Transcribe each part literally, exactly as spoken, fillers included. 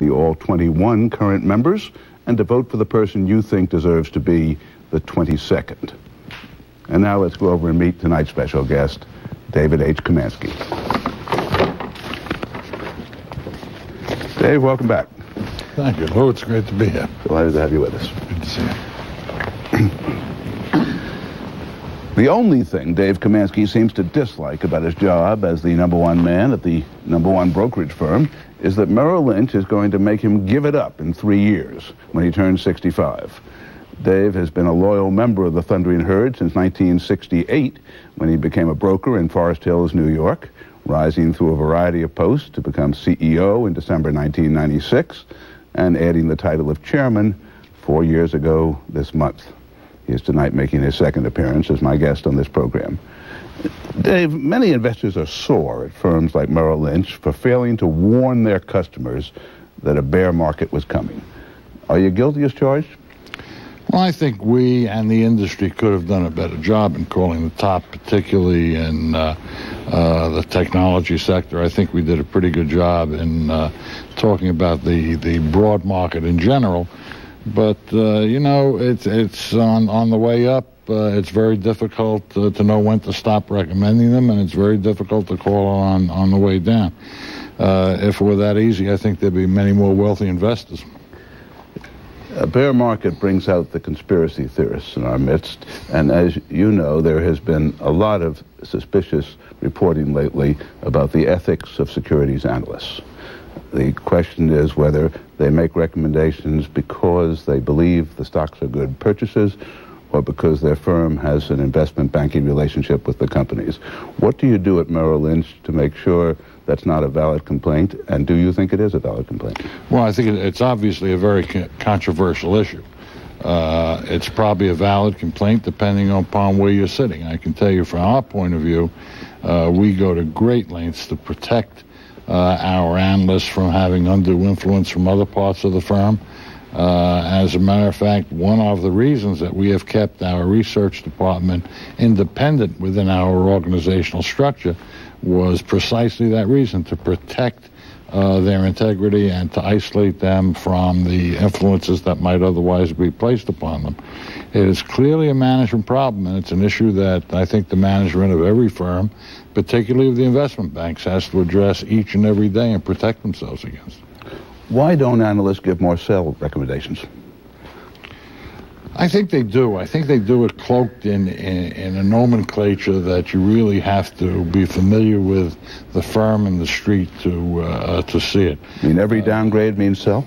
the all twenty-one current members and to vote for the person you think deserves to be the twenty-second. And now let's go over and meet tonight's special guest, David H. Komansky. Dave, welcome back. Thank you. Oh, it's great to be here. Delighted to have you with us. Good to see you. The only thing Dave Komansky seems to dislike about his job as the number one man at the number one brokerage firm is that Merrill Lynch is going to make him give it up in three years when he turns sixty-five. Dave has been a loyal member of the Thundering Herd since nineteen sixty-eight, when he became a broker in Forest Hills, New York, rising through a variety of posts to become C E O in December nineteen ninety-six and adding the title of chairman four years ago this month. He is tonight making his second appearance as my guest on this program. Dave, many investors are sore at firms like Merrill Lynch for failing to warn their customers that a bear market was coming. Are you guilty as charged? Well, I think we and the industry could have done a better job in calling the top, particularly in uh, uh, the technology sector. I think we did a pretty good job in uh, talking about the, the broad market in general. But, uh, you know, it's, it's on, on the way up. Uh, it's very difficult uh, to know when to stop recommending them, and it's very difficult to call on, on the way down. Uh, if it were that easy, I think there'd be many more wealthy investors. A bear market brings out the conspiracy theorists in our midst, and as you know, there has been a lot of suspicious reporting lately about the ethics of securities analysts. The question is whether they make recommendations because they believe the stocks are good purchases or because their firm has an investment banking relationship with the companies. What do you do at Merrill Lynch to make sure that's not a valid complaint, and do you think it is a valid complaint? Well, I think it's obviously a very controversial issue. Uh, it's probably a valid complaint depending upon where you're sitting. I can tell you from our point of view, uh, we go to great lengths to protect uh, our analysts from having undue influence from other parts of the firm. Uh, as a matter of fact, one of the reasons that we have kept our research department independent within our organizational structure was precisely that reason, to protect uh, their integrity and to isolate them from the influences that might otherwise be placed upon them. It is clearly a management problem, and it's an issue that I think the management of every firm, particularly of the investment banks, has to address each and every day and protect themselves against. Why don't analysts give more sell recommendations? I think they do. I think they do it cloaked in, in, in a nomenclature that you really have to be familiar with the firm and the street to uh, to see it. I mean, every downgrade uh, means sell?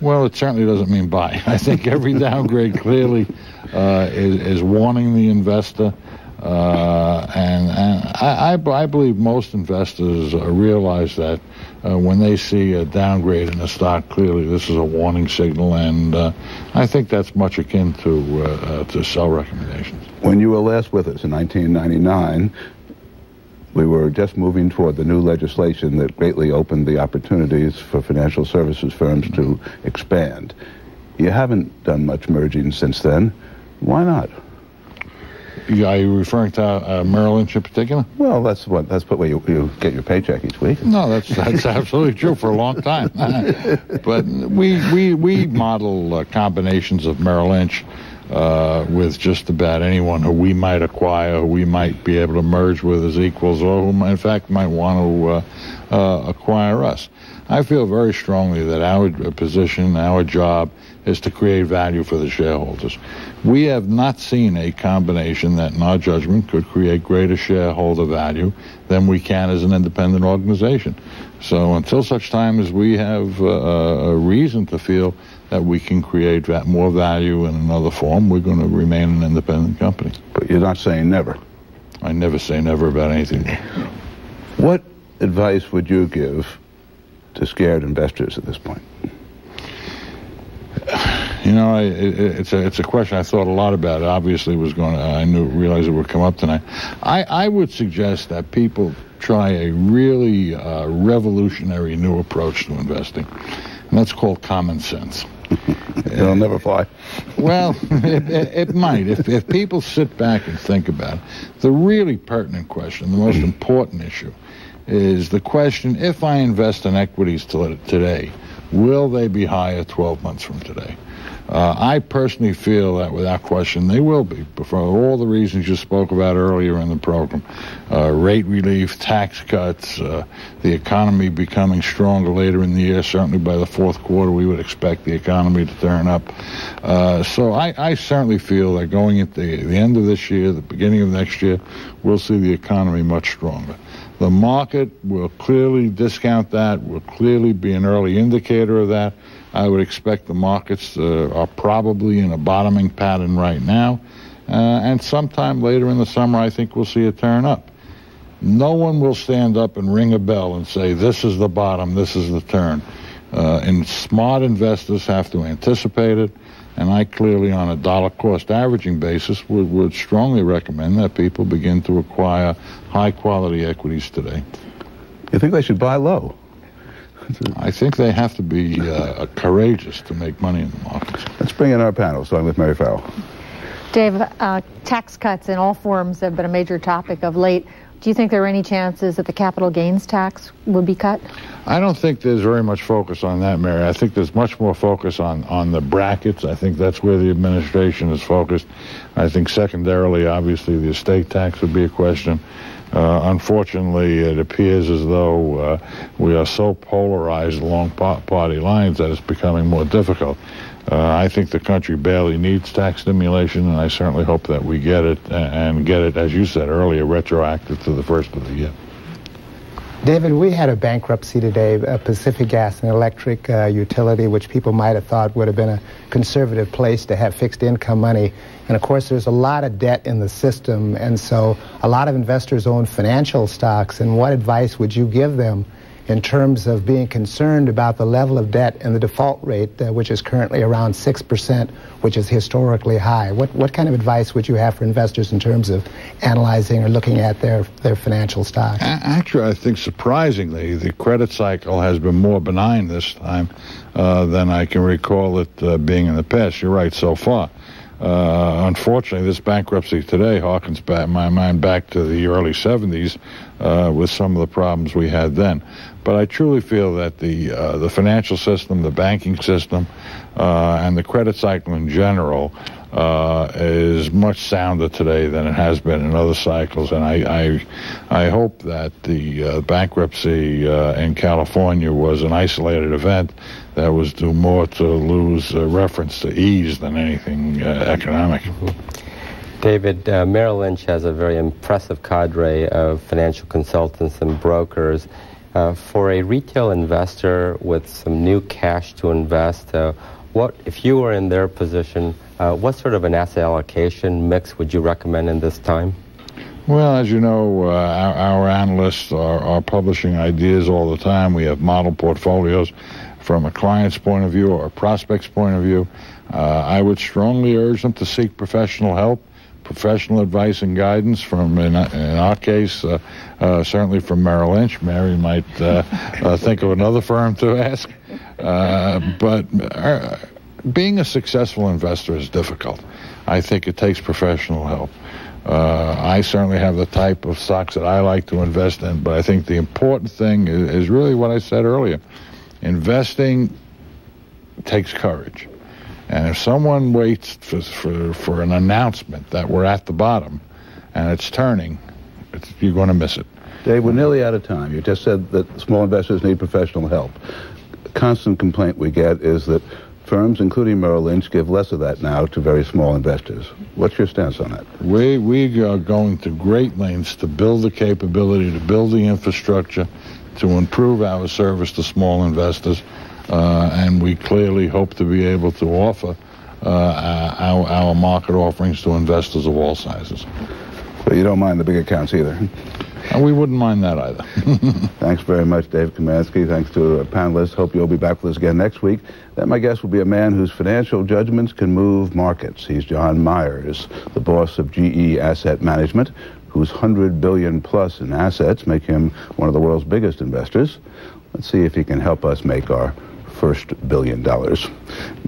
Well, it certainly doesn't mean buy. I think every downgrade clearly uh, is, is warning the investor. Uh, and and I, I, I believe most investors uh, realize that uh, when they see a downgrade in a stock, clearly this is a warning signal, and uh, I think that's much akin to, uh, uh, to sell recommendations. When you were last with us in nineteen ninety-nine, we were just moving toward the new legislation that greatly opened the opportunities for financial services firms to expand. You haven't done much merging since then. Why not? Are you referring to uh, Merrill Lynch in particular? Well, that's what that's what where you, you get your paycheck each week. No, that's that's absolutely true for a long time. But we we we model uh, combinations of Merrill Lynch uh, with just about anyone who we might acquire, who we might be able to merge with as equals, or who in fact might want to uh, uh, acquire us. I feel very strongly that our position, our job, is to create value for the shareholders. We have not seen a combination that, in our judgment, could create greater shareholder value than we can as an independent organization. So until such time as we have uh, a reason to feel that we can create that more value in another form, we're going to remain an independent company. But you're not saying never. I never say never about anything. What advice would you give to scared investors at this point? You know, I, it, it's a it's a question I thought a lot about. It obviously was going to, I knew realized it would come up tonight. I, I would suggest that people try a really uh, revolutionary new approach to investing, and that's called common sense. It'll uh, never fly. Well, it, it, it might. If, if people sit back and think about it, the really pertinent question, the most important issue, is the question, if I invest in equities today, Will they be higher twelve months from today? Uh, I personally feel that without question they will be, for all the reasons you spoke about earlier in the program. Uh, rate relief, tax cuts, uh, the economy becoming stronger later in the year. Certainly by the fourth quarter we would expect the economy to turn up. Uh, so I, I certainly feel that going at the, the end of this year, the beginning of next year, we'll see the economy much stronger. The market will clearly discount that, will clearly be an early indicator of that. I would expect the markets uh, are probably in a bottoming pattern right now. Uh, and sometime later in the summer, I think we'll see it turn up. No one will stand up and ring a bell and say, this is the bottom, this is the turn. Uh, and smart investors have to anticipate it. And I clearly, on a dollar-cost averaging basis, would, would strongly recommend that people begin to acquire high-quality equities today. You think they should buy low? I think they have to be uh, courageous to make money in the markets. Let's bring in our panel, starting with Mary Farrell. Dave, uh, tax cuts in all forms have been a major topic of late. Do you think there are any chances that the capital gains tax would be cut? I don't think there's very much focus on that, Mary. I think there's much more focus on, on the brackets. I think that's where the administration is focused. I think secondarily, obviously, the estate tax would be a question. Uh, unfortunately, it appears as though uh, we are so polarized along party lines that it's becoming more difficult. Uh, I think the country barely needs tax stimulation, and I certainly hope that we get it, and get it, as you said earlier, retroactive to the first of the year. David, we had a bankruptcy today, a Pacific Gas and Electric uh, utility, which people might have thought would have been a conservative place to have fixed income money. And of course, there's a lot of debt in the system, and so a lot of investors own financial stocks, and what advice would you give them in terms of being concerned about the level of debt and the default rate, uh, which is currently around six percent, which is historically high? What, what kind of advice would you have for investors in terms of analyzing or looking at their, their financial stocks? Actually, I think surprisingly, the credit cycle has been more benign this time uh, than I can recall it uh, being in the past. You're right so far. Uh, unfortunately, this bankruptcy today harkens back, my mind back to the early seventies uh, with some of the problems we had then. But I truly feel that the, uh, the financial system, the banking system, uh, and the credit cycle in general uh, is much sounder today than it has been in other cycles. And I, I, I hope that the uh, bankruptcy uh, in California was an isolated event that was due more to lose uh, reference to ease than anything uh, economic. David, uh, Merrill Lynch has a very impressive cadre of financial consultants and brokers. Uh, for a retail investor with some new cash to invest, uh, what, if you were in their position, uh, what sort of an asset allocation mix would you recommend in this time? Well, as you know, uh, our, our analysts are, are publishing ideas all the time. We have model portfolios. From a client's point of view or a prospect's point of view, uh, I would strongly urge them to seek professional help, professional advice and guidance from, in, in our case, uh, uh, certainly from Merrill Lynch. Mary might uh, uh, think of another firm to ask. Uh, but uh, being a successful investor is difficult. I think it takes professional help. Uh, I certainly have the type of stocks that I like to invest in, but I think the important thing is, is really what I said earlier. Investing takes courage, and if someone waits for, for, for an announcement that we're at the bottom and it's turning, it's, you're going to miss it. Dave, we're nearly out of time. You just said that small investors need professional help. A constant complaint we get is that firms, including Merrill Lynch, give less of that now to very small investors. What's your stance on that? We, we are going to great lengths to build the capability, to build the infrastructure, to improve our service to small investors, uh, and we clearly hope to be able to offer uh, our, our market offerings to investors of all sizes. So you don't mind the big accounts either? And we wouldn't mind that either. Thanks very much, Dave Komansky. Thanks to our panelists. Hope you'll be back with us again next week. Then my guest will be a man whose financial judgments can move markets. He's John Myers, the boss of G E Asset Management, whose one hundred billion dollars plus in assets make him one of the world's biggest investors. Let's see if he can help us make our first billion dollars.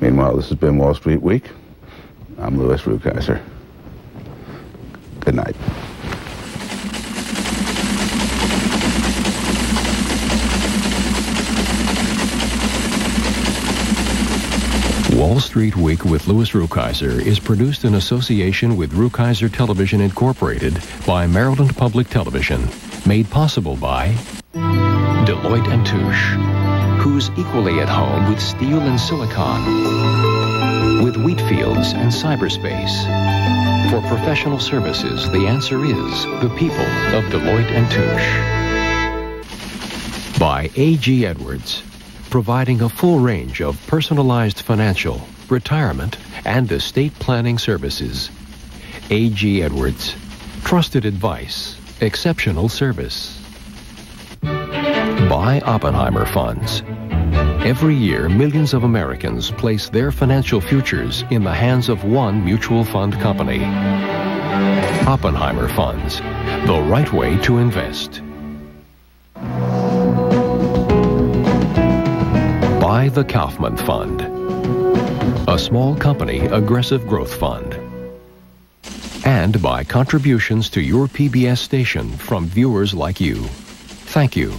Meanwhile, this has been Wall Street Week. I'm Louis Rukeyser. Good night. Wall Street Week with Louis Rukeyser is produced in association with Rukeyser Television Incorporated by Maryland Public Television. Made possible by Deloitte and Touche, who's equally at home with steel and silicon, with wheat fields and cyberspace. For professional services, the answer is the people of Deloitte and Touche. By A G Edwards, providing a full range of personalized financial, retirement, and estate planning services. A G Edwards, trusted advice, exceptional service. By Oppenheimer Funds. Every year, millions of Americans place their financial futures in the hands of one mutual fund company. Oppenheimer Funds, the right way to invest. By the Kaufman Fund, a small company aggressive growth fund. And by contributions to your P B S station from viewers like you. Thank you.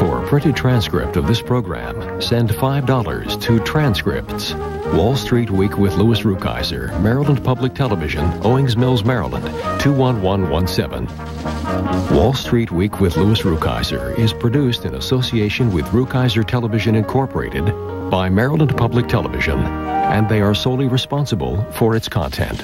For a printed transcript of this program, send five dollars to Transcripts. Wall Street Week with Louis Rukeyser, Maryland Public Television, Owings Mills, Maryland, two one one one seven. Wall Street Week with Louis Rukeyser is produced in association with Rukeyser Television Incorporated by Maryland Public Television, and they are solely responsible for its content.